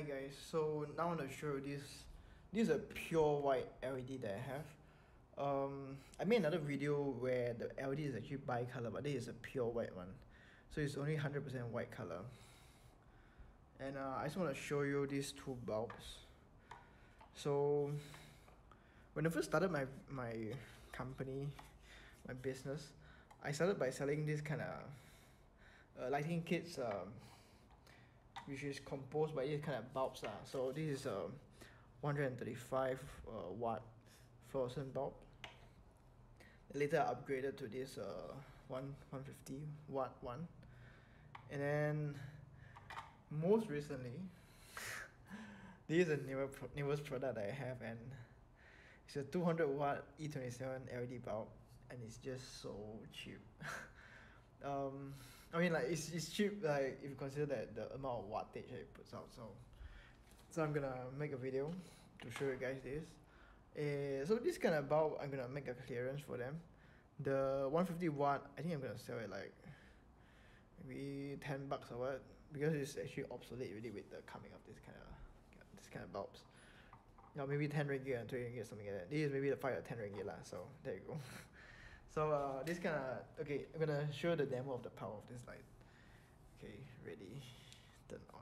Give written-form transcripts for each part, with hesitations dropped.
Hi guys, so now I want to show you this is a pure white LED that I have. I made another video where the LED is actually bi-color, but this is a pure white one, so it's only 100% white color. And I just want to show you these two bulbs. So when I first started my company, my business, I started by selling this kind of lighting kits, which is composed by these kind of bulbs. So this is a 135 watt fluorescent bulb. Later I upgraded to this 150 watt one. And then most recently, this is the newest product I have, and it's a 200 watt E27 LED bulb, and it's just so cheap. I mean, like, it's cheap, like, if you consider that the amount of wattage that it puts out. So I'm gonna make a video to show you guys this. So this kind of bulb, I'm gonna make a clearance for them. The 150 watt, I think I'm gonna sell it like maybe 10 bucks or what, because it's actually obsolete really with the coming of this kind of bulbs. Now maybe 10 ringgit and 20 ringgit, something like that. This is maybe the 5 or 10 ringgit lah, so there you go. So this kind of, okay, I'm gonna show the demo of the power of this light. Okay, ready, turn on.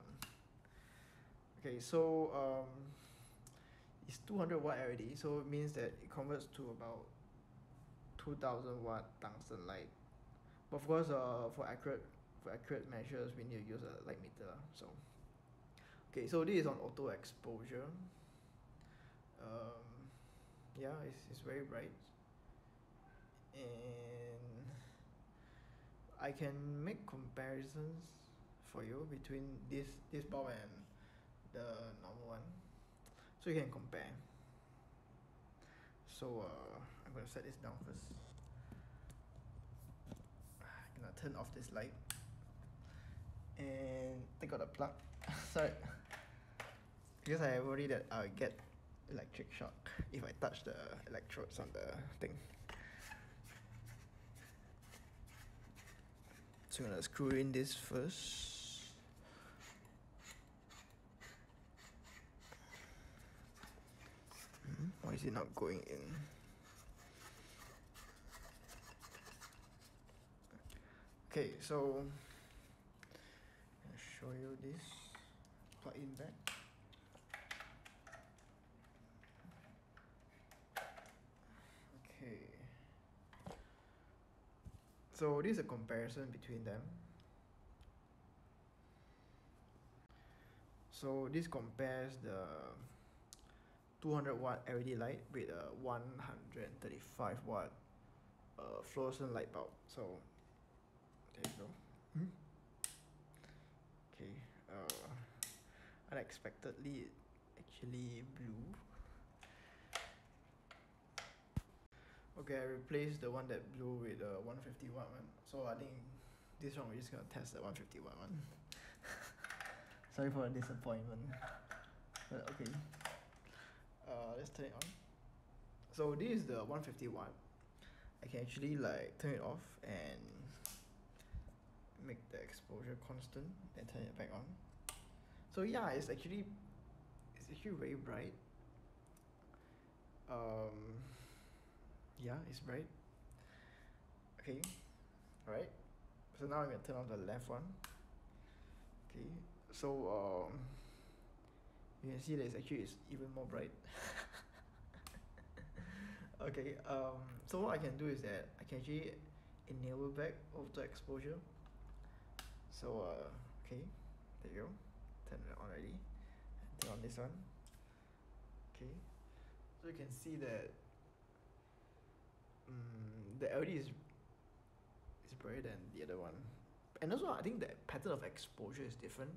Okay, so it's 200 watt LED, so it means that it converts to about 2000 watt tungsten light. But of course, for accurate measures, we need to use a light meter. So okay, so this is on auto exposure. Yeah, it's very bright. And I can make comparisons for you between this bulb and the normal one, so you can compare. So I'm gonna set this down first. I'm gonna turn off this light and take out the plug. Sorry, because I worry that I'll get electric shock if I touch the electrodes on the thing. So I'm gonna screw in this first. Why is it not going in? Okay, so I'm gonna show you this. Plug in back. Okay. So this is a comparison between them. So this compares the 200 watt LED light with a 135 watt fluorescent light bulb. So there you go. Okay, unexpectedly it actually blew. Okay, I replaced the one that blew with the 150 watt one. So I think this one we're just gonna test the 150 watt one. Sorry for the disappointment. But okay. Let's turn it on. So this is the 150 watt. I can actually like turn it off and make the exposure constant, then turn it back on. So yeah, it's actually very bright. Yeah, it's bright. Okay, alright. So now I'm gonna turn on the left one. Okay, so you can see that it's even more bright. Okay, so what I can do is that I can actually enable back auto exposure. So okay, there you go. Turn it on already. Turn on this one. Okay, so you can see that. The LED is brighter than the other one, and also I think the pattern of exposure is different.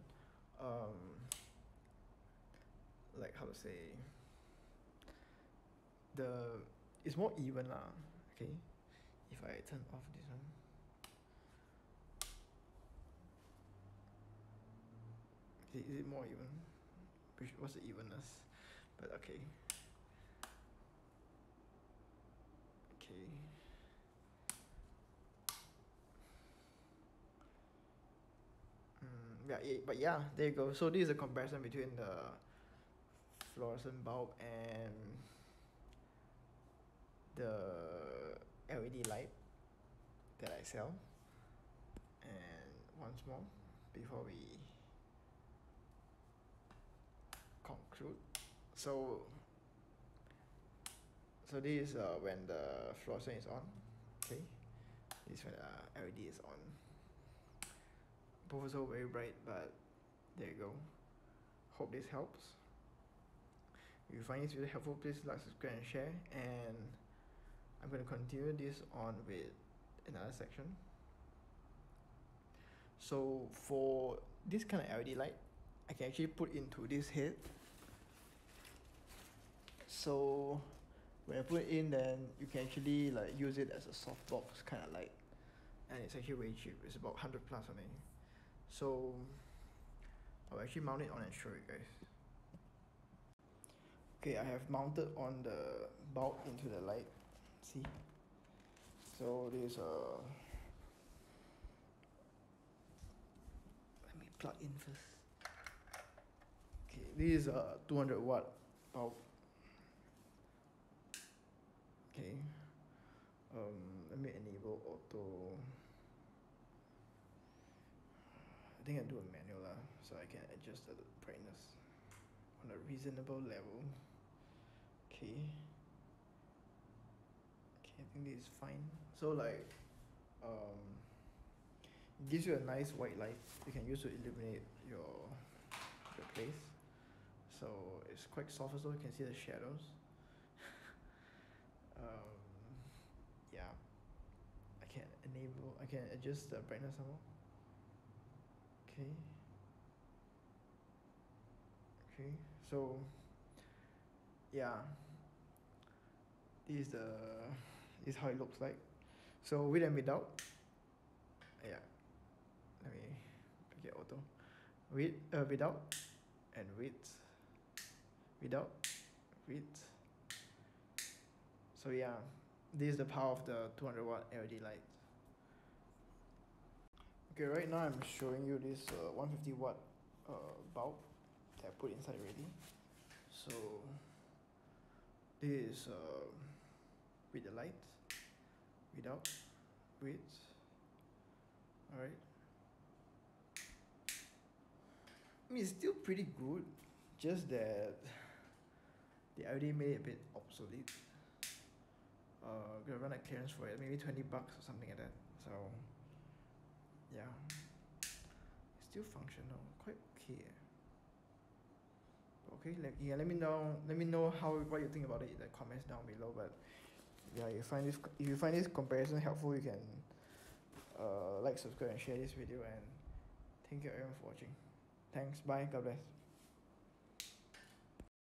Like how to say, it's more even lah. Okay, if I turn off this one, is it more even? What's the evenness? But okay. Okay. but yeah, there you go. So this is a comparison between the fluorescent bulb and the LED light that I sell. And once more, before we conclude, so this is when the fluorescent is on. Okay, this is when the LED is on. Both are so very bright, but there you go. Hope this helps. If you find this video helpful, please like, subscribe, and share. And I'm going to continue this on with another section. So for this kind of LED light, I can actually put into this head. So when I put it in, then you can actually like use it as a softbox kind of light, and it's actually very cheap. It's about 100 plus something. So I'll actually mount it on and show you guys. Okay, I have mounted on the bulb into the light. See, so there's a. Let me plug in first. Okay, this is a 200-watt bulb. Okay, let me enable auto. I think I do a manual lah, so I can adjust the brightness on a reasonable level. Okay. I think this is fine. So like, it gives you a nice white light you can use to illuminate your place. So it's quite soft as well. You can see the shadows. Yeah, I can adjust the brightness some more. Okay. Okay. So, yeah. This is the. Is how it looks like. So with and without, yeah, let me get auto with without and with without with. So yeah, this is the power of the 200-watt LED light. Okay, right now I'm showing you this 150-watt bulb that I put inside already. So this is with the light, without, with. Alright. I mean, it's still pretty good, just that they already made it a bit obsolete. Gonna run a clearance for it, maybe $20 or something like that. So, yeah. It's still functional, quite okay. Okay, let me know what you think about it in the comments down below. But yeah, if you find this comparison helpful, you can like, subscribe, and share this video. And thank you everyone for watching. Thanks, bye, God bless.